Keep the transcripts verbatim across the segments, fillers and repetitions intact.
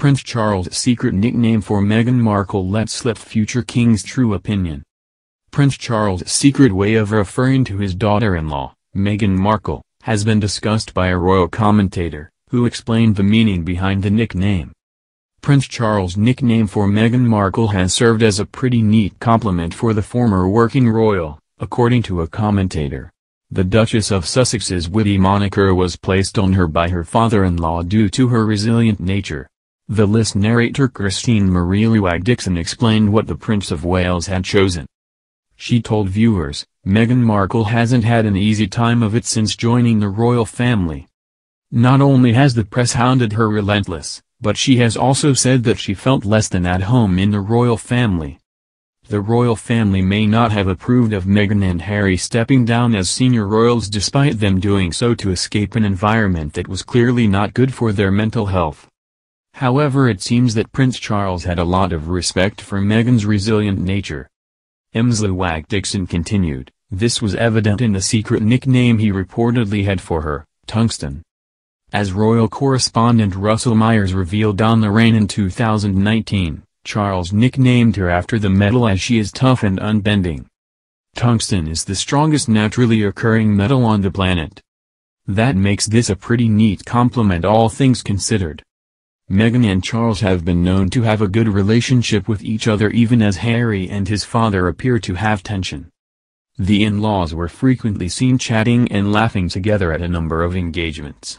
Prince Charles' secret nickname for Meghan Markle let slip future king's true opinion. Prince Charles' secret way of referring to his daughter-in-law, Meghan Markle, has been discussed by a royal commentator, who explained the meaning behind the nickname. Prince Charles' nickname for Meghan Markle has served as a pretty neat compliment for the former working royal, according to a commentator. The Duchess of Sussex's witty moniker was placed on her by her father-in-law due to her resilient nature. The list narrator Christine Marie LeWag-Dixon explained what the Prince of Wales had chosen. She told viewers, "Meghan Markle hasn't had an easy time of it since joining the royal family. Not only has the press hounded her relentless, but she has also said that she felt less than at home in the royal family." The royal family may not have approved of Meghan and Harry stepping down as senior royals despite them doing so to escape an environment that was clearly not good for their mental health. However, it seems that Prince Charles had a lot of respect for Meghan's resilient nature. Emsley Wag Dixon continued, "This was evident in the secret nickname he reportedly had for her, Tungsten." As royal correspondent Russell Myers revealed on Lorraine in two thousand nineteen, Charles nicknamed her after the metal as she is tough and unbending. Tungsten is the strongest naturally occurring metal on the planet. That makes this a pretty neat compliment all things considered. Meghan and Charles have been known to have a good relationship with each other even as Harry and his father appear to have tension. The in-laws were frequently seen chatting and laughing together at a number of engagements.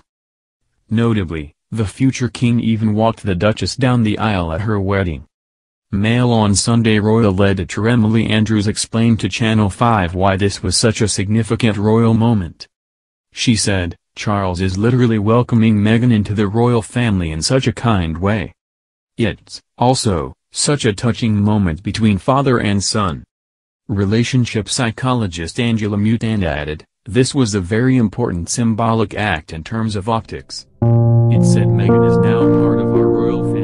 Notably, the future king even walked the Duchess down the aisle at her wedding. Mail on Sunday royal editor Emily Andrews explained to Channel five why this was such a significant royal moment. She said, "Charles is literally welcoming Meghan into the royal family in such a kind way. It's, also, such a touching moment between father and son." Relationship psychologist Angela Mutanda added, "This was a very important symbolic act in terms of optics. It said Meghan is now part of our royal family."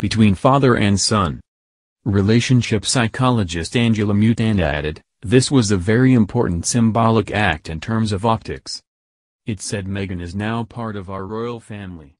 Between father and son. Relationship psychologist Angela Mutanda added, "This was a very important symbolic act in terms of optics. It said Meghan is now part of our royal family."